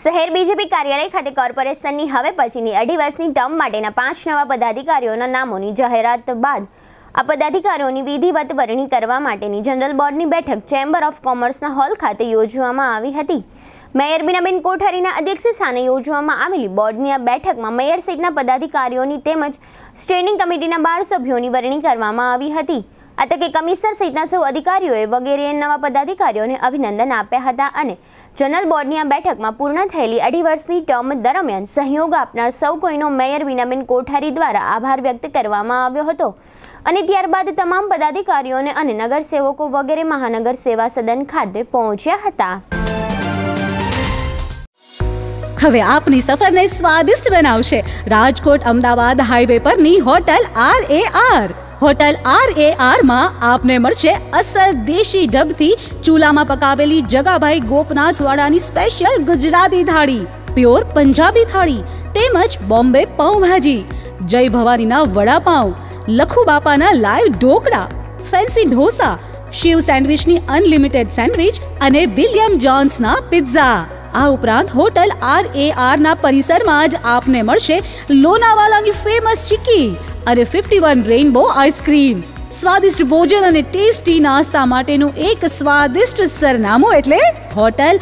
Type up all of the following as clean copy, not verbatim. શહેર બીજેપી કાર્યાલય ખાતે કોર્પોરેશનની હવે પછીની 2.5 વર્ષની ટર્મ માટેના 5 નવા પદાધિકારીઓના નામોની જાહેરાત બાદ આ પદાધિકારીઓની વિધિવત વરણી કરવા માટેની જનરલ બોર્ડની બેઠક ચેમ્બર ઓફ કોમર્સના હોલ ખાતે યોજવામાં આવી હતી। મેયર બીનાબેન કોઠારીના અધ્યક્ષ સ્થાને યોજવામાં આવેલી બોર્ડની આ બેઠકમાં મેયર સહિતના પદાધિકારીઓની તેમજ સ્ટેન્ડિંગ કમિટીના 12 સભ્યોની વરણી કરવામાં આવી હતી। आ तके कमिश्नर सहितना सौ अधिकारीओए वगैरह नवा पदाधिकारीओने अभिनंदन आप्या हता अने जनरल बोर्डनी आ बेठकमां पूर्ण थयेली 2.5 વર્ષની टर्म दरमियान सहयोग आपनार सौ कोईनो मेयर बीनाबेन कोठारी द्वारा आभार व्यक्त करवामां आव्यो हतो अने त्यारबाद तमाम पदाधिकारीओने अने नगरसेवको वगैरह महानगर सेवा सदन खाते पहोंच्या हता। हवे आपनी सफरने स्वादिष्ट बनावशे राजकोट अमदावाद हाईवे परनी होटल RAR। होटल RAR માં આપને મળશે અસલ દેશી ઢબથી ચૂલામાં પકાવેલી જગાભાઈ ગોપનાથ વાડાની સ્પેશિયલ ગુજરાતી થાળી, પ્યોર પંજાબી થાળી તેમજ બોમ્બે પાઉંભાજી, જય ભવાનીના વડાપાઉં, લખુ બાપાના લાઈવ ઢોકળા, ફેન્સી ઢોસા, શિવ સેન્ડવિચની અનલિમિટેડ સેન્ડવિચ અને વિલિયમ જોન્સના પિઝા। આ ઉપરાંત હોટલ RAR ના પરિસરમાં જ આપને મળશે લોનાવાલાની ફેમસ ચીકી અને 51 રેઇનબો આઈસ્ક્રીમ। સ્વાદિષ્ટ ભોજન અને ટેસ્ટી નાસ્તા માટેનું એક સ્વાદિષ્ટ સરનામું એટલે hotel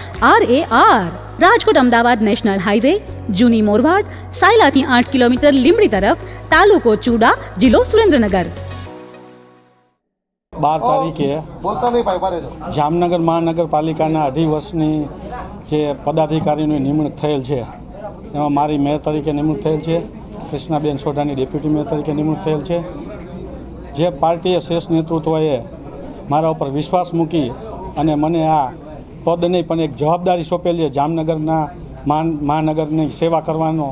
RAR, Rajkot Ahmedabad national highway, Juni Morvad, સાયલાથી 8 kilometre Limbdi તરફ, તાલુકો ચુડા, જિલ્લો સુરેન્દ્રનગર। 12 તારીખે જામનગર મહાનગરપાલિકાના 2.5 વર્ષની જે પદાધિકારીની નિમણૂક થયેલ છે એમાં મારી મેયર તરીકે નિમણૂક થયેલ છે, કૃષ્ણાબેન સોઢાની ડેપ્યુટી મેયર તરીકે નિમણૂક થયેલ છે। જે પાર્ટીએ શ્રેષ્ઠ નેતૃત્વએ મારા ઉપર વિશ્વાસ મૂકી અને મને આ પદ નહીં પણ એક જવાબદારી સોંપેલી છે જામનગરના મહાનગરની સેવા કરવાનો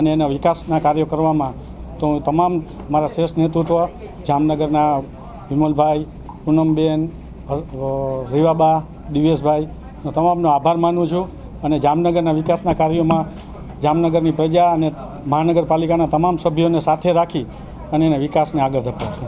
અને એના વિકાસના કાર્યો કરવામાં, તો હું તમામ મારા શ્રેષ્ઠ નેતૃત્વ જામનગરના વિમલભાઈ, પૂનમબેન, રીવાબા, દિવેશભાઈ તમામનો આભાર માનું છું અને જામનગરના વિકાસના કાર્યોમાં જામનગરની પ્રજા અને મહાનગરપાલિકાના તમામ સભ્યોને સાથે રાખી અને એના વિકાસને આગળ ધપાવશું।